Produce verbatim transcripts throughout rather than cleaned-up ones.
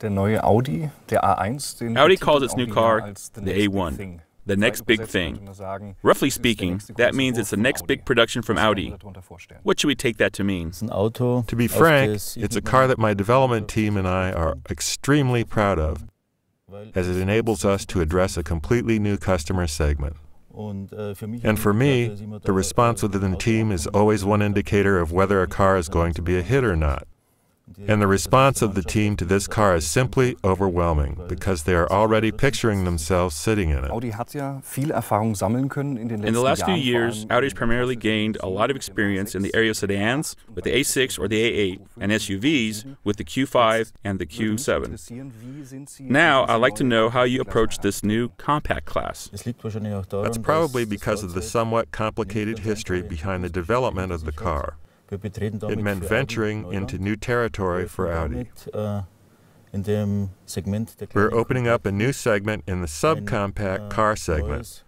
Der neue Audi, der A eins, den Audi calls its new car the A one, the next big thing. Roughly speaking, that means it's the next big production from Audi. What should we take that to mean? To be frank, it's a car that my development team and I are extremely proud of, as it enables us to address a completely new customer segment. And for me, the response within the team is always one indicator of whether a car is going to be a hit or not. And the response of the team to this car is simply overwhelming, because they are already picturing themselves sitting in it. In the last few years, Audi has primarily gained a lot of experience in the area of sedans with the A six or the A eight, and S U Vs with the Q five and the Q seven. Now, I'd like to know how you approach this new compact class. That's probably because of the somewhat complicated history behind the development of the car. It meant venturing into new territory for Audi. We're opening up a new segment in the subcompact car segment,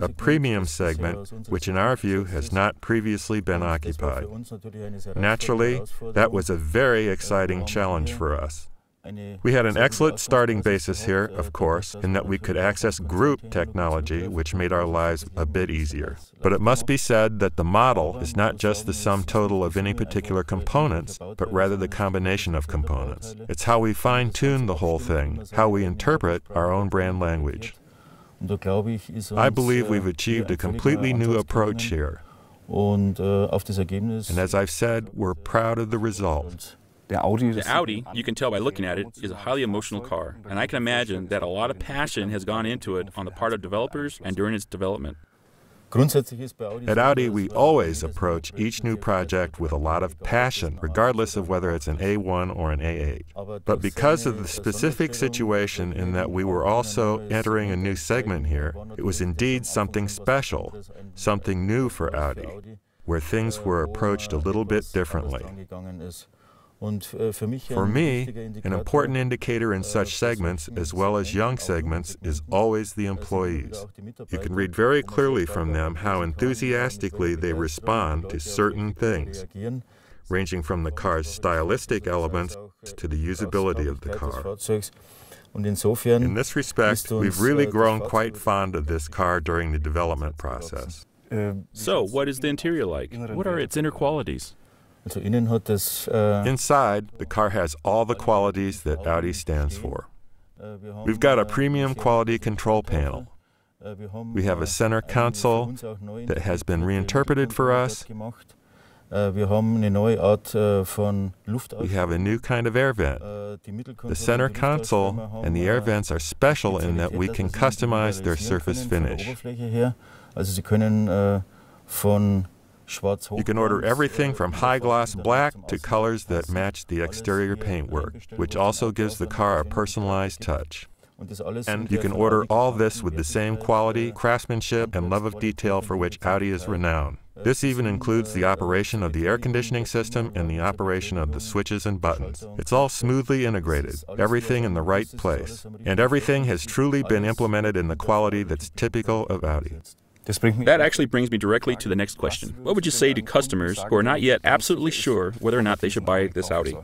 a premium segment which in our view has not previously been occupied. Naturally, that was a very exciting challenge for us. We had an excellent starting basis here, of course, in that we could access group technology, which made our lives a bit easier. But it must be said that the model is not just the sum total of any particular components, but rather the combination of components. It's how we fine-tune the whole thing, how we interpret our own brand language. I believe we've achieved a completely new approach here. And as I've said, we're proud of the result. The Audi, the Audi, you can tell by looking at it, is a highly emotional car, and I can imagine that a lot of passion has gone into it on the part of developers and during its development. At Audi, we always approach each new project with a lot of passion, regardless of whether it's an A one or an A eight. But because of the specific situation in that we were also entering a new segment here, it was indeed something special, something new for Audi, where things were approached a little bit differently. For me, an important indicator in such segments, as well as young segments, is always the employees. You can read very clearly from them how enthusiastically they respond to certain things, ranging from the car's stylistic elements to the usability of the car. In this respect, we've really grown quite fond of this car during the development process. So, what is the interior like? What are its inner qualities? Inside, the car has all the qualities that Audi stands for. We've got a premium quality control panel. We have a center console that has been reinterpreted for us. We have a new kind of air vent. The center console and the air vents are special in that we can customize their surface finish. You can order everything from high-gloss black to colors that match the exterior paintwork, which also gives the car a personalized touch. And you can order all this with the same quality, craftsmanship, and love of detail for which Audi is renowned. This even includes the operation of the air conditioning system and the operation of the switches and buttons. It's all smoothly integrated, everything in the right place. And everything has truly been implemented in the quality that's typical of Audi. That actually brings me directly to the next question. What would you say to customers who are not yet absolutely sure whether or not they should buy this Audi?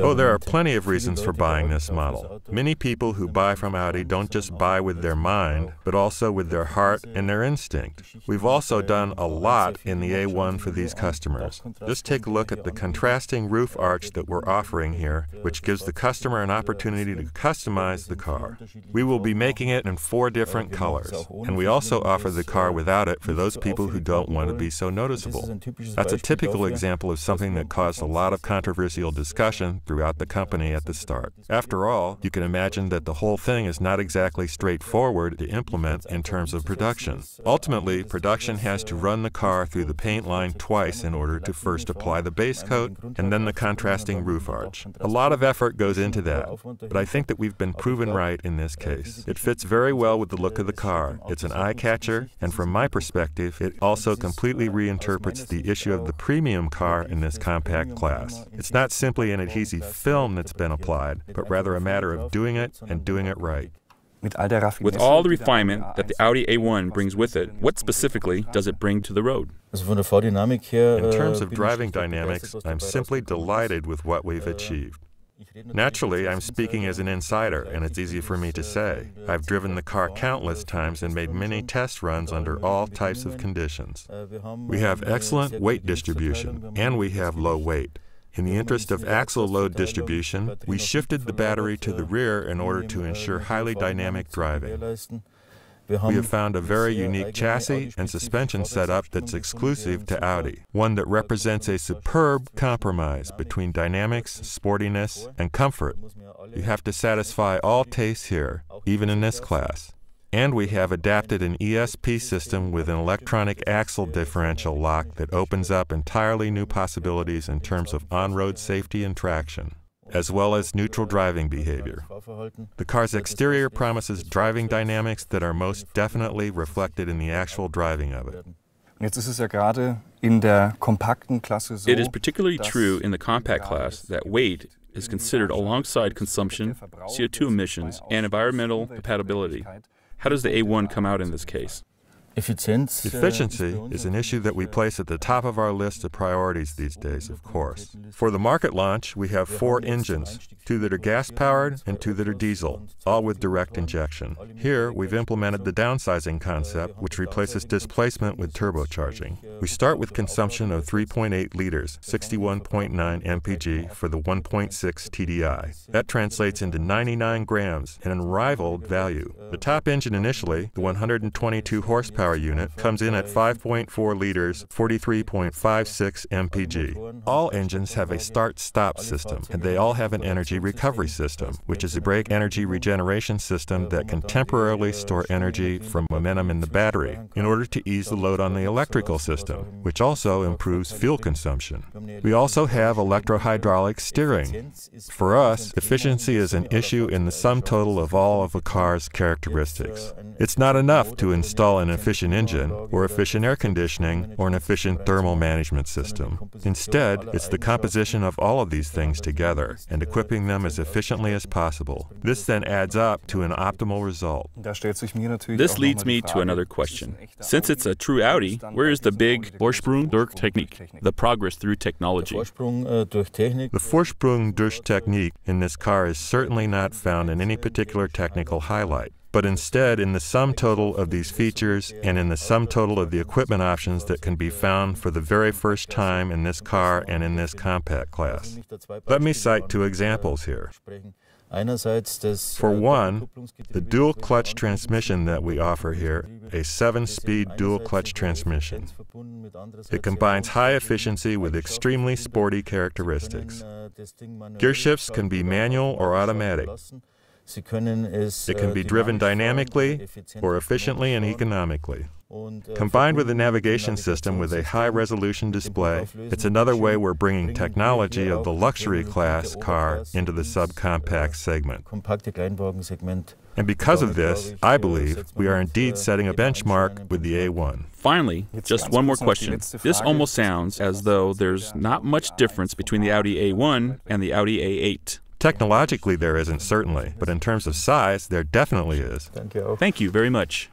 Oh, there are plenty of reasons for buying this model. Many people who buy from Audi don't just buy with their mind, but also with their heart and their instinct. We've also done a lot in the A one for these customers. Just take a look at the contrasting roof arch that we're offering here, which gives the customer an opportunity to customize the car. We will be making it in four different colors, and we also offer the car without it for those people who don't want to be so noticeable. That's a typical example of something that caused a lot of controversial discussion. discussion throughout the company at the start. After all, you can imagine that the whole thing is not exactly straightforward to implement in terms of production. Ultimately, production has to run the car through the paint line twice in order to first apply the base coat and then the contrasting roof arch. A lot of effort goes into that, but I think that we've been proven right in this case. It fits very well with the look of the car. It's an eye-catcher, and from my perspective, it also completely reinterprets the issue of the premium car in this compact class. It's not simply an adhesive film that's been applied, but rather a matter of doing it and doing it right. With all the refinement that the Audi A one brings with it, what specifically does it bring to the road? In terms of driving dynamics, I'm simply delighted with what we've achieved. Naturally, I'm speaking as an insider, and it's easy for me to say. I've driven the car countless times and made many test runs under all types of conditions. We have excellent weight distribution, and we have low weight. In the interest of axle load distribution, we shifted the battery to the rear in order to ensure highly dynamic driving. We have found a very unique chassis and suspension setup that's exclusive to Audi, one that represents a superb compromise between dynamics, sportiness, and comfort. You have to satisfy all tastes here, even in this class. And we have adapted an E S P system with an electronic axle differential lock that opens up entirely new possibilities in terms of on-road safety and traction, as well as neutral driving behavior. The car's exterior promises driving dynamics that are most definitely reflected in the actual driving of it. It is particularly true in the compact class that weight is considered alongside consumption, C O two emissions, and environmental compatibility. How does the A one come out in this case? Efficiency is an issue that we place at the top of our list of priorities these days, of course. For the market launch, we have four engines, two that are gas-powered and two that are diesel, all with direct injection. Here, we've implemented the downsizing concept, which replaces displacement with turbocharging. We start with consumption of three point eight liters, sixty-one point nine M P G for the one point six T D I. That translates into ninety-nine grams, an unrivaled value. The top engine initially, the one hundred twenty-two horsepower, unit comes in at five point four liters, forty-three point five six M P G. All engines have a start-stop system, and they all have an energy recovery system, which is a brake energy regeneration system that can temporarily store energy from momentum in the battery in order to ease the load on the electrical system, which also improves fuel consumption. We also have electro-hydraulic steering. For us, efficiency is an issue in the sum total of all of a car's characteristics. It's not enough to install an efficient efficient engine, or efficient air conditioning, or an efficient thermal management system. Instead, it's the composition of all of these things together and equipping them as efficiently as possible. This then adds up to an optimal result. This leads me to another question. Since it's a true Audi, where is the big Vorsprung durch Technik, the progress through technology? The Vorsprung durch Technik in this car is certainly not found in any particular technical highlight, but instead in the sum total of these features and in the sum total of the equipment options that can be found for the very first time in this car and in this compact class. Let me cite two examples here. For one, the dual-clutch transmission that we offer here, a seven-speed dual-clutch transmission. It combines high efficiency with extremely sporty characteristics. Gear shifts can be manual or automatic. It can be driven dynamically or efficiently and economically. Combined with a navigation system with a high-resolution display, it's another way we're bringing technology of the luxury class car into the subcompact segment. And because of this, I believe we are indeed setting a benchmark with the A one. Finally, just one more question. This almost sounds as though there's not much difference between the Audi A one and the Audi A eight. Technologically, there isn't, certainly, but in terms of size, there definitely is. Thank you. Thank you very much.